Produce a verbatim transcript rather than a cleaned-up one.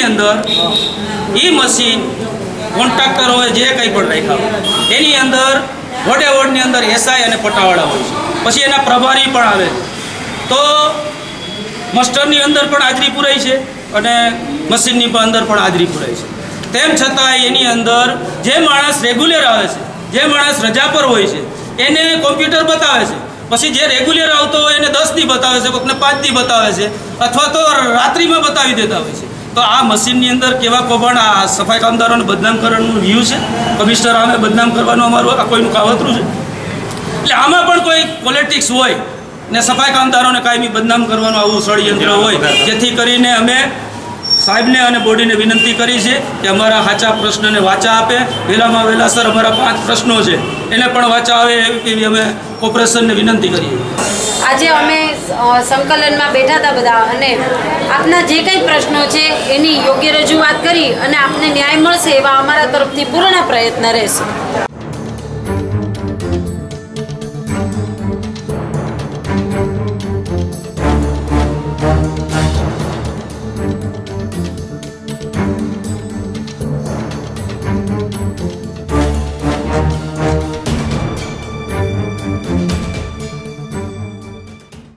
ની અંદર ઈ machine contractor હોય જે કંઈ પણ રાખ્યા હોય એની અંદર વોર્ડે વોર્ડ ની અંદર એસઆઈ અને પટાવાળા હોય છે, પછી એના પ્રભારી પણ આવે, તો મસ્ટરની અંદર પણ હાજરી પુરાય છે અને મશીનની અંદર પણ હાજરી પુરાય છે. તેમ છતાં એની અંદર જે માણસ રેગ્યુલર આવે છે, જે માણસ રજા પર હોય છે એને કોમ્પ્યુટર બતાવે છે, પછી જે રેગ્યુલર આવતો હોય એને દસ દી બતાવે છે, કોઈકને પાંચ દી બતાવે છે, અથવા તો રાત્રિમાં બતાવી દેતા હોય છે. તો આ મશીનની અંદર કેવા કૌભાંડ, આ સફાઈ કામદારોને બદનામ કરવાનું વ્યૂ છે, કમિશનર આમે બદનામ કરવાનું અમારું આ કોઈનું કાવતરું છે. એટલે આમાં પણ કોઈ પોલિટિક્સ હોય ને સફાઈ કામદારોને કાયમી બદનામ કરવાનું આવું ષડયંત્ર હોય, જેથી કરીને અમે સાહેબને અને બોડીને વિનંતી કરી છે કે અમારા સાચા પ્રશ્નને વાચા આપે. વહેલામાં વહેલા સર અમારા પાંચ પ્રશ્નો છે એને પણ વાચા આવે એવી અમે કોર્પોરેશનને વિનંતી કરીએ. આજે અમે સંકલનમાં બેઠા હતા બધા અને આપના જે કંઈ પ્રશ્નો છે એની યોગ્ય રજૂઆત કરી અને આપને ન્યાય મળશે એવા અમારા તરફથી પૂર્ણ પ્રયત્ન રહેશે.